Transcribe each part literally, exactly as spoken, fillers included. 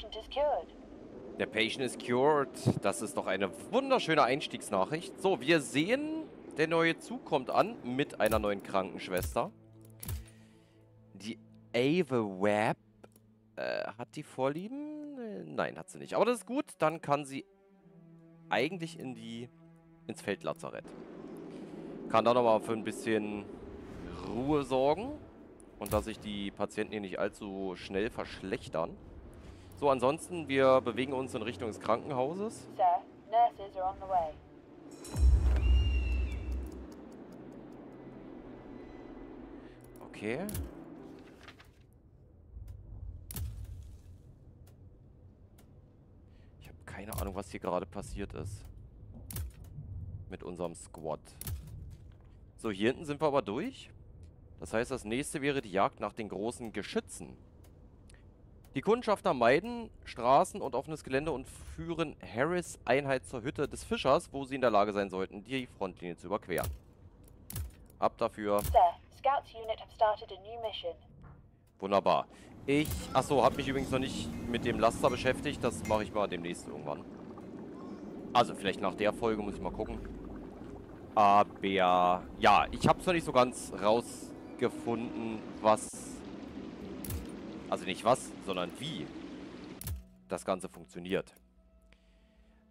patient is cured. Der Patient is cured. Das ist doch eine wunderschöne Einstiegsnachricht. So, wir sehen, der neue Zug kommt an mit einer neuen Krankenschwester. Die Ava Webb. Äh, hat die Vorlieben? Nein, hat sie nicht. Aber das ist gut. Dann kann sie eigentlich in die, ins Feldlazarett. Kann da nochmal für ein bisschen Ruhe sorgen. Und dass sich die Patienten hier nicht allzu schnell verschlechtern. So, ansonsten, wir bewegen uns in Richtung des Krankenhauses. Sir, nurses are on the way. Okay. Ich habe keine Ahnung, was hier gerade passiert ist. Mit unserem Squad. So, hier hinten sind wir aber durch. Das heißt, das nächste wäre die Jagd nach den großen Geschützen. Die Kundschafter meiden Straßen und offenes Gelände und führen Harris' Einheit zur Hütte des Fischers, wo sie in der Lage sein sollten, die Frontlinie zu überqueren. Ab dafür. Sir, Scouts Unit have started a new mission. Wunderbar. Ich, achso, habe mich übrigens noch nicht mit dem Laster beschäftigt. Das mache ich mal demnächst irgendwann. Also vielleicht nach der Folge, muss ich mal gucken. Aber ja, ich habe es noch nicht so ganz rausgefunden, was... Also nicht was, sondern wie das Ganze funktioniert.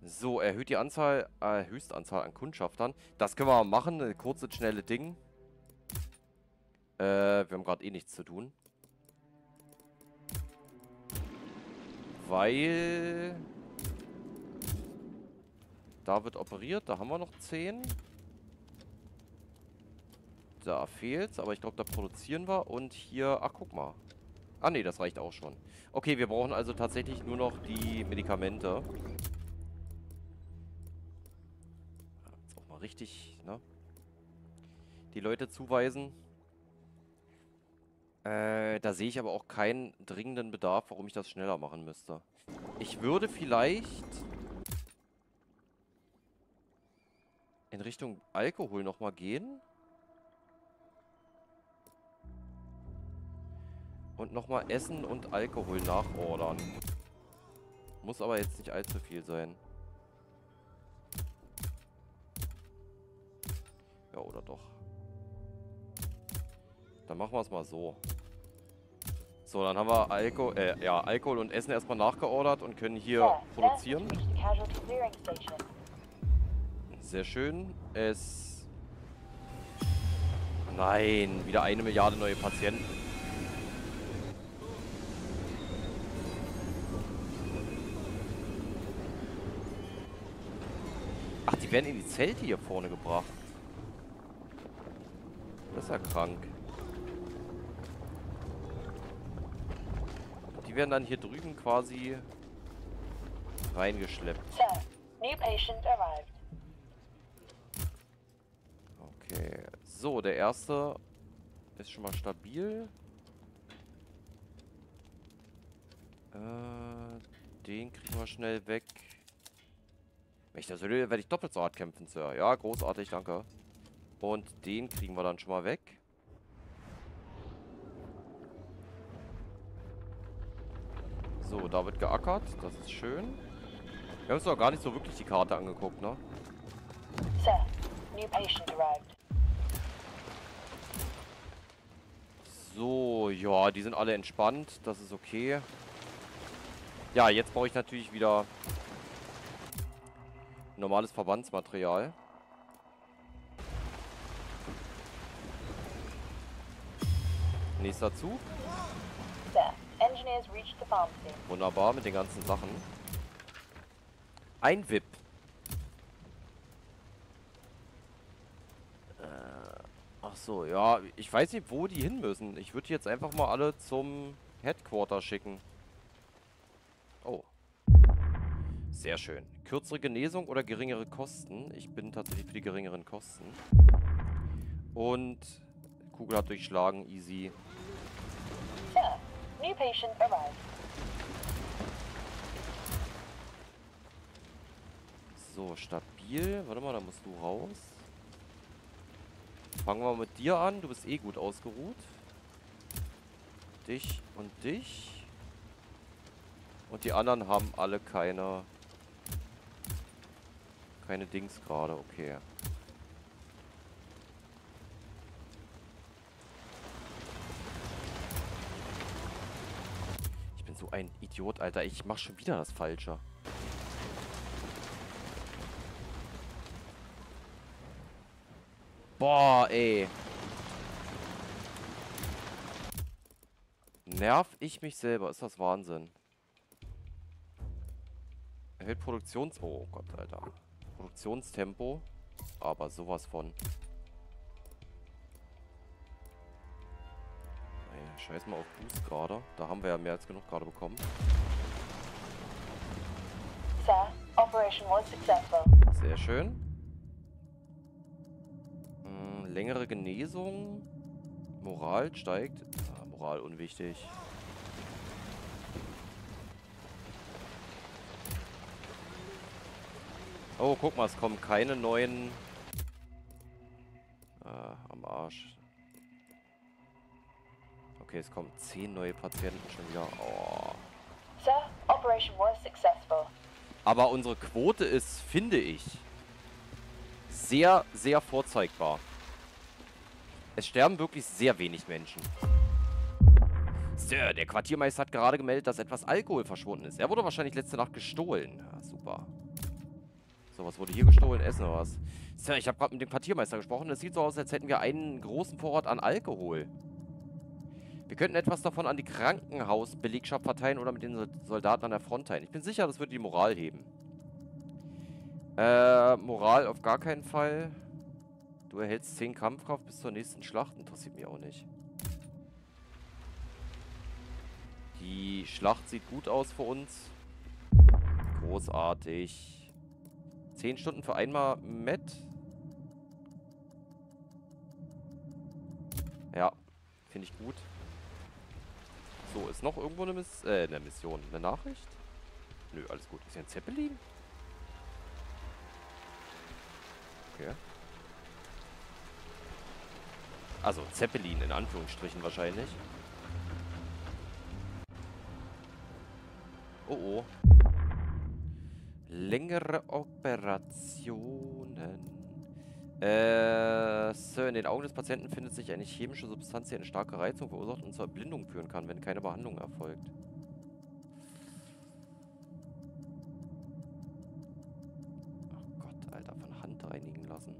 So, erhöht die Anzahl, äh, Höchstanzahl an Kundschaftern. Das können wir mal machen, ein kurzes, schnelles Ding. Äh, wir haben gerade eh nichts zu tun. Weil... Da wird operiert, da haben wir noch zehn. Da fehlt's, aber ich glaube, da produzieren wir. Und hier, ach guck mal. Ah ne, das reicht auch schon. Okay, wir brauchen also tatsächlich nur noch die Medikamente. Jetzt auch mal richtig, ne? Die Leute zuweisen. Äh, da sehe ich aber auch keinen dringenden Bedarf, warum ich das schneller machen müsste. Ich würde vielleicht in Richtung Alkohol nochmal gehen. Und nochmal Essen und Alkohol nachordern. Muss aber jetzt nicht allzu viel sein. Ja, oder doch. Dann machen wir es mal so. So, dann haben wir Alko äh, ja, Alkohol und Essen erstmal nachgeordert und können hier ja, produzieren. Sehr schön. Es... Nein, wieder eine Milliarde neue Patienten. Die werden in die Zelte hier vorne gebracht. Das ist ja krank. Die werden dann hier drüben quasi reingeschleppt. Okay. So, der erste ist schon mal stabil. Äh, den kriegen wir schnell weg. Wenn ich das will, werde ich doppelt so hart kämpfen, Sir. Ja, großartig, danke. Und den kriegen wir dann schon mal weg. So, da wird geackert. Das ist schön. Wir haben uns doch gar nicht so wirklich die Karte angeguckt, ne? Sir, new patient arrived. So, ja, die sind alle entspannt. Das ist okay. Ja, jetzt brauche ich natürlich wieder... normales Verbandsmaterial. Nächster Zug. Wunderbar mit den ganzen Sachen. Ein W I P. Äh, ach so, ja. Ich weiß nicht, wo die hin müssen. Ich würde jetzt einfach mal alle zum Headquarter schicken. Oh. Sehr schön. Kürzere Genesung oder geringere Kosten? Ich bin tatsächlich für die geringeren Kosten. Und Kugel hat durchschlagen, easy. Ja, new patient arrived. So, stabil. Warte mal, da musst du raus. Fangen wir mit dir an. Du bist eh gut ausgeruht. Dich und dich. Und die anderen haben alle keine... Keine Dings gerade, okay. Ich bin so ein Idiot, Alter. Ich mach schon wieder das Falsche. Boah, ey. Nerv ich mich selber. Ist das Wahnsinn. Erhält Produktions... Oh Gott, Alter. Produktionstempo, aber sowas von. Naja, scheiß mal auf Boost gerade. Da haben wir ja mehr als genug gerade bekommen. Sir, operation was successful. Sehr schön. Hm, längere Genesung. Moral steigt. Ah, Moral unwichtig. Oh, guck mal, es kommen keine neuen... Äh, am Arsch. Okay, es kommen zehn neue Patienten schon wieder. Oh. Sir, operation was successful. Aber unsere Quote ist, finde ich, sehr, sehr vorzeigbar. Es sterben wirklich sehr wenig Menschen. Sir, der Quartiermeister hat gerade gemeldet, dass etwas Alkohol verschwunden ist. Er wurde wahrscheinlich letzte Nacht gestohlen. Ja, super. So, was wurde hier gestohlen? Essen oder was? Sir, ich habe gerade mit dem Quartiermeister gesprochen. Es sieht so aus, als hätten wir einen großen Vorrat an Alkohol. Wir könnten etwas davon an die Krankenhausbelegschaft verteilen oder mit den Soldaten an der Front teilen. Ich bin sicher, das würde die Moral heben. Äh, Moral auf gar keinen Fall. Du erhältst zehn Kampfkraft bis zur nächsten Schlacht. Interessiert mich auch nicht. Die Schlacht sieht gut aus für uns. Großartig. zehn Stunden für einmal Met. Ja, finde ich gut. So, ist noch irgendwo eine, Miss äh, eine Mission, eine Nachricht? Nö, alles gut. Ist ja ein Zeppelin? Okay. Also Zeppelin in Anführungsstrichen wahrscheinlich. Oh, oh. Längere Operationen. Äh, Sir, in den Augen des Patienten findet sich eine chemische Substanz, die eine starke Reizung verursacht und zur Erblindung führen kann, wenn keine Behandlung erfolgt. Ach Gott, Alter, von Hand reinigen lassen.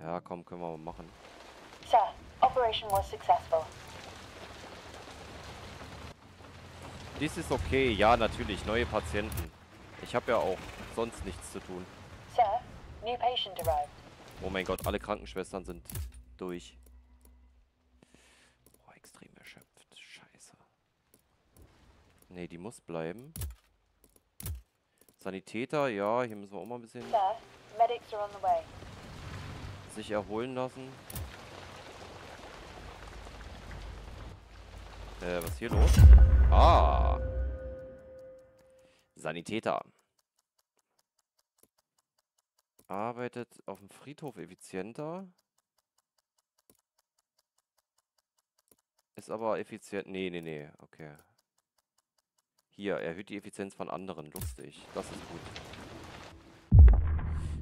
Ja, komm, können wir mal machen. Sir, operation was successful. Dies ist okay, ja natürlich, neue Patienten. Ich habe ja auch sonst nichts zu tun. Sir, new patient arrived. Oh mein Gott, alle Krankenschwestern sind durch. Oh, extrem erschöpft, scheiße. Nee, die muss bleiben. Sanitäter, ja, hier müssen wir auch mal ein bisschen... Sir, medics are on the way. Sich erholen lassen. Äh, was ist hier los? Ah! Sanitäter. Arbeitet auf dem Friedhof effizienter. Ist aber effizient... Nee, nee, nee. Okay. Hier, erhöht die Effizienz von anderen. Lustig. Das ist gut.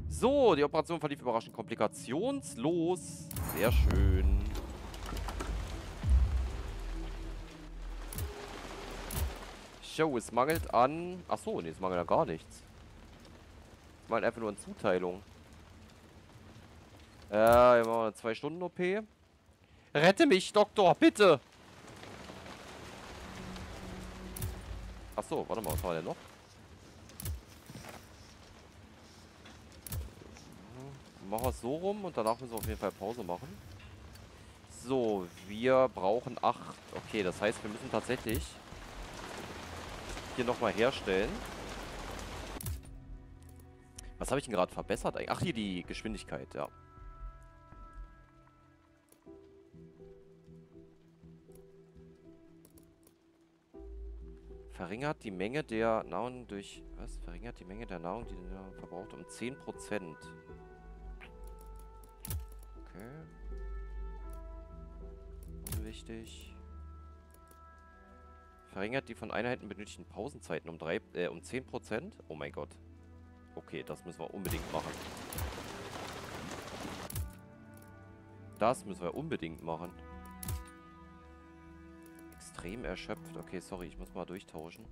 So, die Operation verlief überraschend komplikationslos. Sehr schön. Jo, es mangelt an... Achso, nee, es mangelt an gar nichts. Es mangelt einfach nur an Zuteilung. Äh, wir machen eine zwei Stunden O P. Rette mich, Doktor, bitte! Achso, warte mal, was war denn noch? Machen wir es so rum und danach müssen wir auf jeden Fall Pause machen. So, wir brauchen acht. Okay, das heißt, wir müssen tatsächlich... hier nochmal herstellen. Was habe ich denn gerade verbessert eigentlich? Ach, hier die Geschwindigkeit, ja. Verringert die Menge der Nahrung durch... Was? Verringert die Menge der Nahrung, die die Nahrung verbraucht, um zehn Prozent. Okay. Unwichtig. Verringert die von Einheiten benötigten Pausenzeiten um, drei, äh, um zehn Prozent. Oh mein Gott. Okay, das müssen wir unbedingt machen. Das müssen wir unbedingt machen. Extrem erschöpft. Okay, sorry, ich muss mal durchtauschen.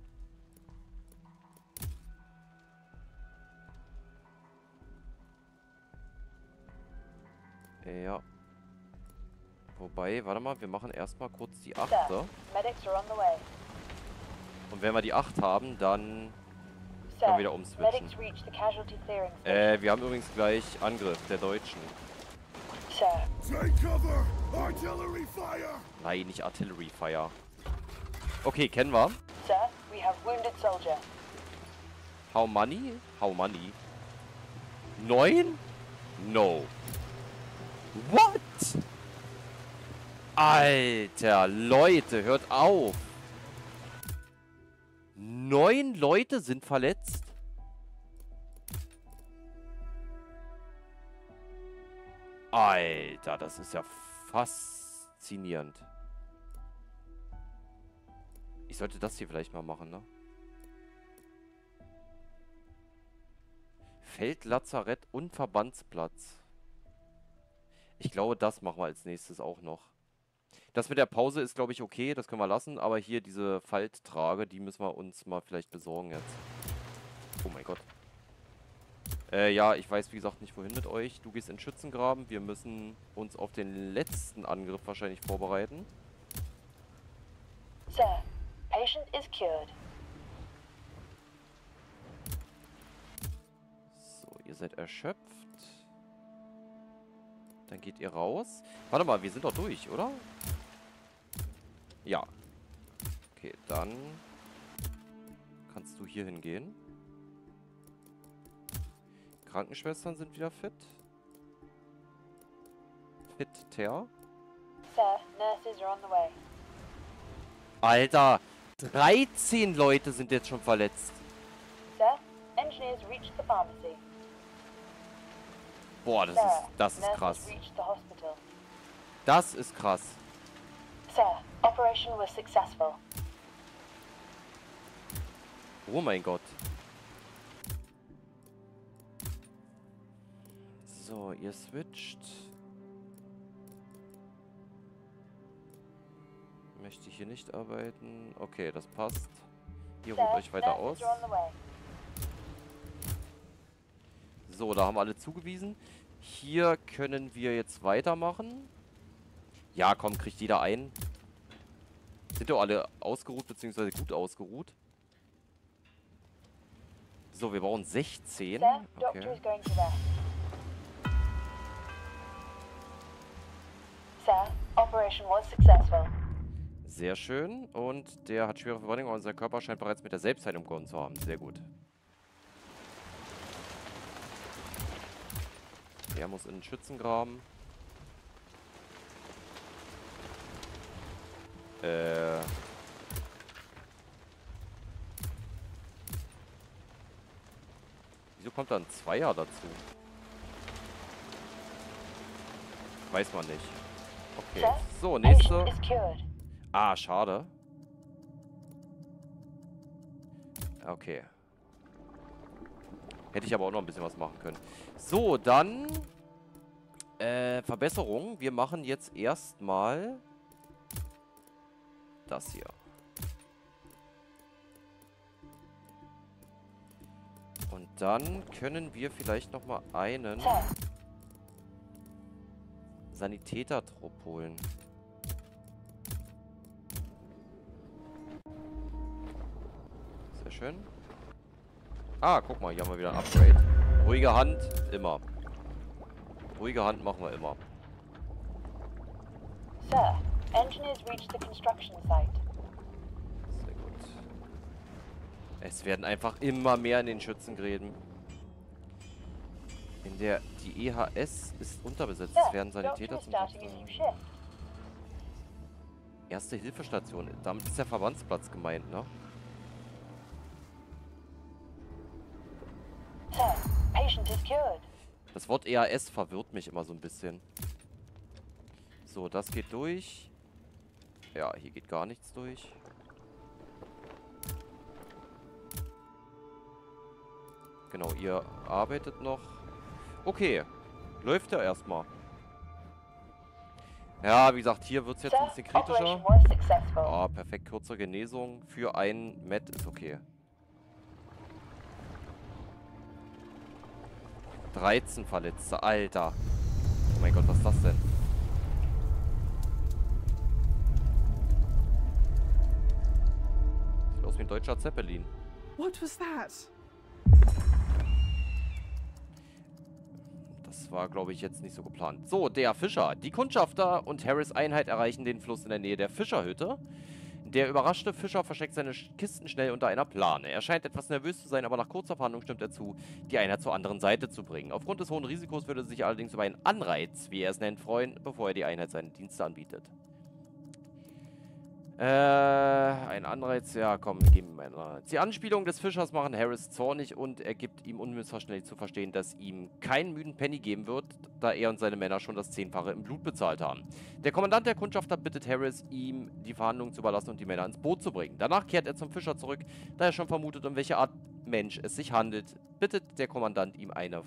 Ja. Wobei, warte mal, wir machen erstmal kurz die acht. Und wenn wir die acht haben, dann können wir wieder umswitchen. Äh, wir haben übrigens gleich Angriff der Deutschen. Nein, nicht Artillery Fire. Okay, kennen wir. How many? How many? Neun? No. What? Alter, Leute, hört auf. Neun Leute sind verletzt. Alter, das ist ja faszinierend. Ich sollte das hier vielleicht mal machen, ne? Feldlazarett und Verbandsplatz. Ich glaube, das machen wir als nächstes auch noch. Das mit der Pause ist, glaube ich, okay. Das können wir lassen. Aber hier diese Falttrage, die müssen wir uns mal vielleicht besorgen jetzt. Oh mein Gott. Äh, ja, ich weiß, wie gesagt, nicht wohin mit euch. Du gehst in Schützengraben. Wir müssen uns auf den letzten Angriff wahrscheinlich vorbereiten. Sir, patient is cured. So, ihr seid erschöpft. Dann geht ihr raus. Warte mal, wir sind doch durch, oder? Ja. Okay, dann kannst du hier hingehen. Krankenschwestern sind wieder fit. Fit, Ter. Sir, nurses are on the way. Alter, dreizehn Leute sind jetzt schon verletzt. Sir, engineers reached the pharmacy. Boah, das ist, das ist krass. Das ist krass. Oh mein Gott. So, ihr switcht. Möchte ich hier nicht arbeiten. Okay, das passt. Ihr ruht euch weiter aus. So, da haben alle zugewiesen. Hier können wir jetzt weitermachen. Ja, komm, kriegt jeder ein. Sind doch alle ausgeruht, beziehungsweise gut ausgeruht. So, wir brauchen sechzehn. Okay. Sehr schön. Und der hat schwere Verbrennung, aber unser Körper scheint bereits mit der Selbstheilung begonnen zu haben. Sehr gut. Er muss in den Schützengraben. Äh. Wieso kommt da ein Zweier dazu? Weiß man nicht. Okay. So, nächste. Ah, schade. Okay. Hätte ich aber auch noch ein bisschen was machen können. So, dann äh, Verbesserung. Wir machen jetzt erstmal das hier. Und dann können wir vielleicht nochmal einen Sanitätertrupp holen. Sehr schön. Ah, guck mal, hier haben wir wieder ein Upgrade. Ruhige Hand, immer. Ruhige Hand machen wir immer. Sir, engineers reached the construction site. Sehr gut. Es werden einfach immer mehr in den Schützengräben. In der, die E H S ist unterbesetzt. Es werden Sanitäter zum Beispiel. Erste Hilfestation. Damit ist der Verbandsplatz gemeint, ne? Das Wort E A S verwirrt mich immer so ein bisschen. So, das geht durch. Ja, hier geht gar nichts durch. Genau, ihr arbeitet noch. Okay, läuft ja erstmal. Ja, wie gesagt, hier wird es jetzt ein bisschen kritischer. Ah, oh, perfekt, kurze Genesung für einen Met ist okay. dreizehn Verletzte, Alter. Oh mein Gott, was ist das denn? Sieht aus wie ein deutscher Zeppelin. What was that? Das war, glaube ich, jetzt nicht so geplant. So, der Fischer. Die Kundschafter und Harris Einheit erreichen den Fluss in der Nähe der Fischerhütte. Der überraschte Fischer versteckt seine Kisten schnell unter einer Plane. Er scheint etwas nervös zu sein, aber nach kurzer Verhandlung stimmt er zu, die Einheit zur anderen Seite zu bringen. Aufgrund des hohen Risikos würde er sich allerdings über einen Anreiz, wie er es nennt, freuen, bevor er die Einheit seine Dienste anbietet. Äh, ein Anreiz, ja komm, geben wir mal einen Anreiz. Die Anspielungen des Fischers machen Harris zornig und er gibt ihm unmissverständlich zu verstehen, dass ihm keinen müden Penny geben wird, da er und seine Männer schon das Zehnfache im Blut bezahlt haben. Der Kommandant der Kundschafter bittet Harris, ihm die Verhandlungen zu überlassen und die Männer ins Boot zu bringen. Danach kehrt er zum Fischer zurück, da er schon vermutet, um welche Art Mensch es sich handelt, bittet der Kommandant ihm eine...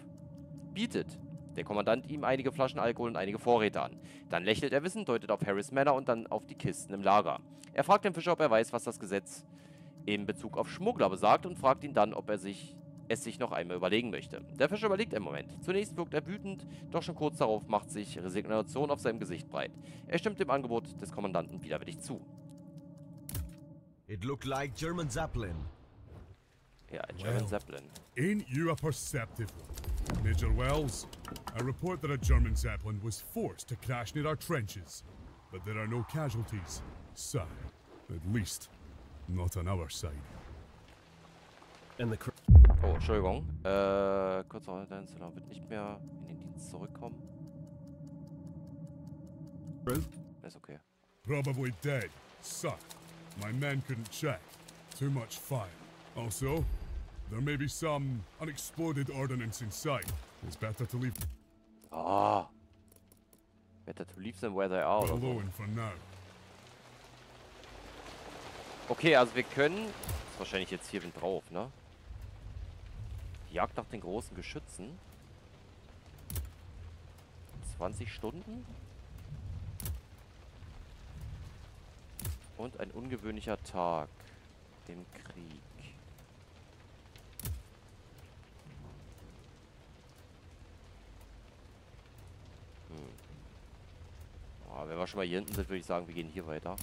bietet. Der Kommandant ihm einige Flaschen Alkohol und einige Vorräte an. Dann lächelt er wissend, deutet auf Harris Männer und dann auf die Kisten im Lager. Er fragt den Fischer, ob er weiß, was das Gesetz in Bezug auf Schmuggler besagt und fragt ihn dann, ob er sich, es sich noch einmal überlegen möchte. Der Fischer überlegt einen Moment. Zunächst wirkt er wütend, doch schon kurz darauf macht sich Resignation auf seinem Gesicht breit. Er stimmt dem Angebot des Kommandanten widerwillig zu. It looked like German Zeppelin. Ja, ein German well, Zeppelin. Ain't you a perceptive? Major Wells, I report that a German Zeppelin was forced to crash near our trenches, but there are no casualties. Sad, at least, not on our side. And the cr oh, Entschuldigung. Äh, kurz noch ein Einzelner wird nicht mehr in den Dienst zurückkommen. Ist okay. Probably dead. Suck. My men couldn't check. Too much fire. Also. There may be some unexploded ordnance inside. It's better to leave. Ah, better to leave them where they are. Alone for now. Okay, also wir können ist wahrscheinlich jetzt hier drauf, ne? Die Jagd nach den großen Geschützen. zwanzig Stunden. Und ein ungewöhnlicher Tag im Krieg. Wenn wir schon mal hier hinten sind, würde ich sagen, wir gehen hier weiter.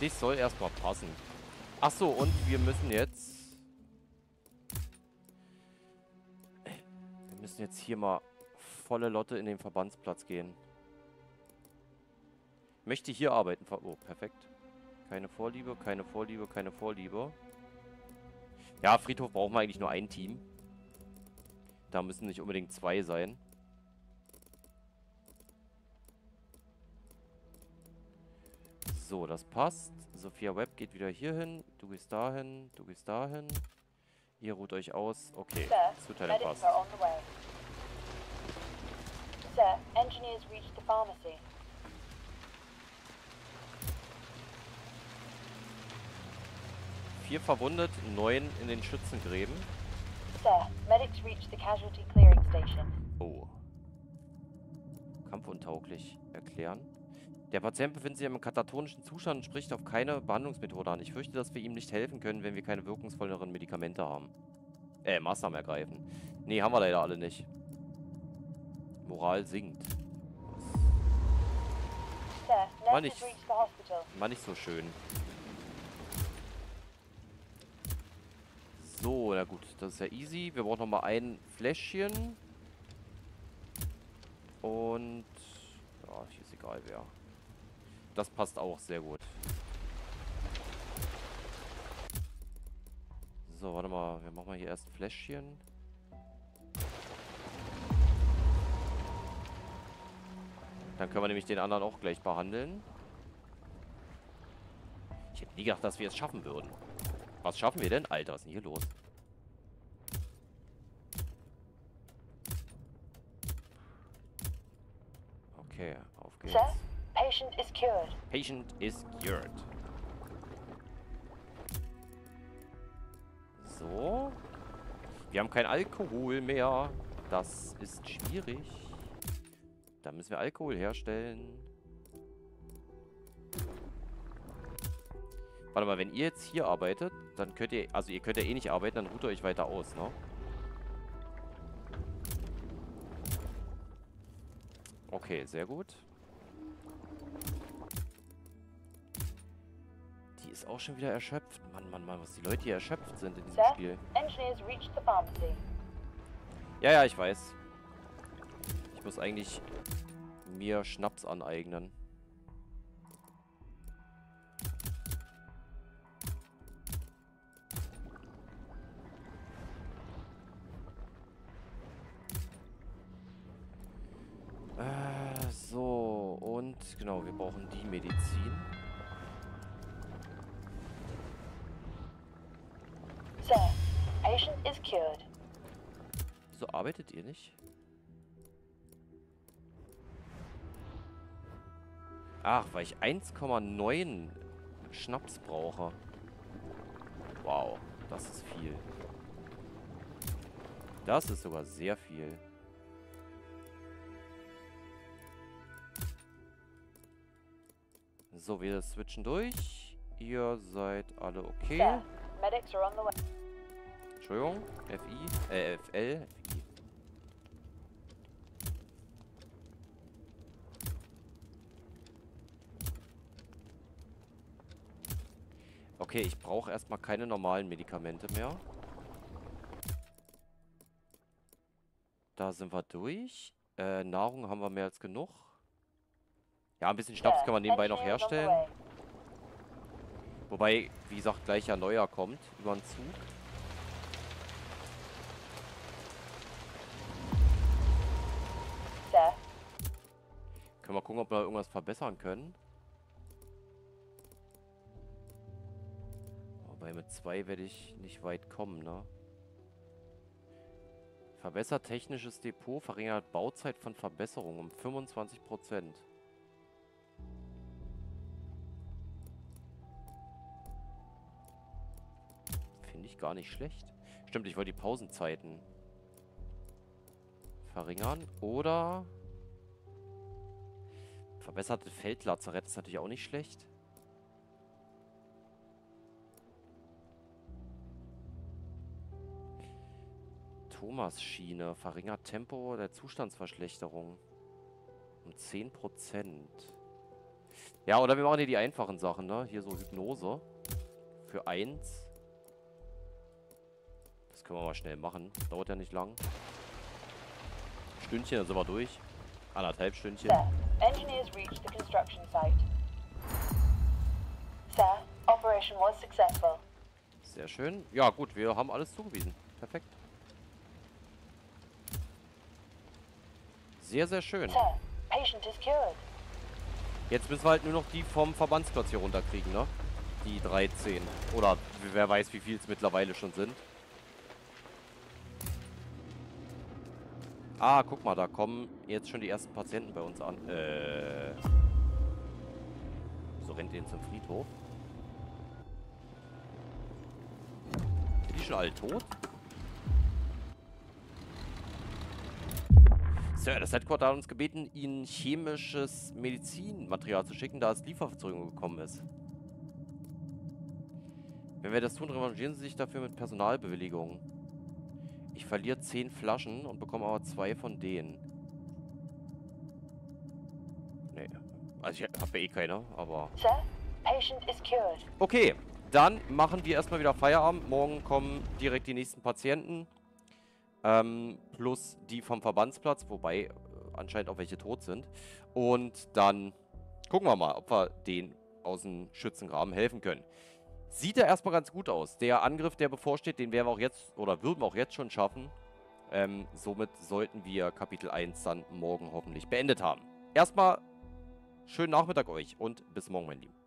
Das soll erstmal passen. Achso, und wir müssen jetzt... Wir müssen jetzt hier mal volle Lotte in den Verbandsplatz gehen. Ich möchte hier arbeiten. Oh, perfekt. Keine Vorliebe, keine Vorliebe, keine Vorliebe. Ja, Friedhof brauchen wir eigentlich nur ein Team. Da müssen nicht unbedingt zwei sein. So, das passt. Sophia Webb geht wieder hier hin. Du gehst dahin, du gehst dahin. Ihr ruht euch aus. Okay, Zuteilung passt. Sir, engineers reached the pharmacy. Vier verwundet, neun in den Schützengräben. Sir, medics reached the casualty clearing station. Oh. Kampfuntauglich erklären. Der Patient befindet sich im katatonischen Zustand und spricht auf keine Behandlungsmethode an. Ich fürchte, dass wir ihm nicht helfen können, wenn wir keine wirkungsvolleren Medikamente haben. Äh, Maßnahmen ergreifen. Nee, haben wir leider alle nicht. Moral sinkt. Sir, war nicht, war nicht so schön. So, na gut, das ist ja easy. Wir brauchen nochmal ein Fläschchen. Und... Ja, hier ist egal wer. Das passt auch sehr gut. So, warte mal. Wir machen mal hier erst ein Fläschchen. Dann können wir nämlich den anderen auch gleich behandeln. Ich hätte nie gedacht, dass wir es schaffen würden. Was schaffen wir denn? Alter, was ist denn hier los? Okay, auf geht's. Sir, patient is cured. Patient is cured. So. Wir haben kein Alkohol mehr. Das ist schwierig. Da müssen wir Alkohol herstellen. Warte mal, wenn ihr jetzt hier arbeitet, dann könnt ihr... Also ihr könnt ja eh nicht arbeiten, dann ruht ihr euch weiter aus, ne? Okay, sehr gut. Die ist auch schon wieder erschöpft. Mann, Mann, Mann, was die Leute hier erschöpft sind in diesem Spiel. Ja, ja, ich weiß. Ich muss eigentlich mir Schnaps aneignen. Äh, so, und genau, wir brauchen die Medizin. Sir, patient is cured. Wieso arbeitet ihr nicht? Ach, weil ich eins Komma neun Schnaps brauche. Wow, das ist viel. Das ist sogar sehr viel. So, wir switchen durch. Ihr seid alle okay. Yeah. Medics are on the way. Entschuldigung, F I, äh, F L, F I. Okay, ich brauche erstmal keine normalen Medikamente mehr. Da sind wir durch. Äh, Nahrung haben wir mehr als genug. Ja, ein bisschen Schnaps kann man nebenbei noch herstellen. Wobei, wie gesagt, gleich ja neuer kommt über den Zug. Sir. Können wir gucken, ob wir irgendwas verbessern können. Wobei mit zwei werde ich nicht weit kommen, ne? Verbessert technisches Depot, verringert Bauzeit von Verbesserung um fünfundzwanzig Prozent. Nicht gar nicht schlecht. Stimmt, ich wollte die Pausenzeiten verringern. Oder verbesserte Feldlazarett ist natürlich auch nicht schlecht. Thomas-Schiene verringert Tempo der Zustandsverschlechterung um zehn Prozent. Ja, oder wir machen hier die einfachen Sachen, ne? Hier so Hypnose für eins. Das können wir mal schnell machen. Dauert ja nicht lang. Stündchen, dann sind wir durch. Anderthalb Stündchen. Sir, engineers reached the construction site. Sir, operation was successful. Sehr schön. Ja gut, wir haben alles zugewiesen. Perfekt. Sehr, sehr schön. Sir, patient is cured. Jetzt müssen wir halt nur noch die vom Verbandsplatz hier runterkriegen, ne? Die dreizehn. Oder wer weiß, wie viel es mittlerweile schon sind. Ah, guck mal, da kommen jetzt schon die ersten Patienten bei uns an. Äh. So rennt den zum Friedhof. Sind die schon alle tot? Sir, das Headquarter hat uns gebeten, Ihnen chemisches Medizinmaterial zu schicken, da es Lieferverzögerung gekommen ist. Wenn wir das tun, revanchieren Sie sich dafür mit Personalbewilligung. Ich verliere zehn Flaschen und bekomme aber zwei von denen. Nee. Also ich habe ja eh keine, aber... Sir, patient is cured. Okay, dann machen wir erstmal wieder Feierabend. Morgen kommen direkt die nächsten Patienten. Ähm, plus die vom Verbandsplatz, wobei äh, anscheinend auch welche tot sind. Und dann gucken wir mal, ob wir denen aus dem Schützengraben helfen können. Sieht ja erstmal ganz gut aus. Der Angriff, der bevorsteht, den werden wir auch jetzt, oder würden wir auch jetzt schon schaffen. Ähm, somit sollten wir Kapitel eins dann morgen hoffentlich beendet haben. Erstmal schönen Nachmittag euch und bis morgen, mein Lieben.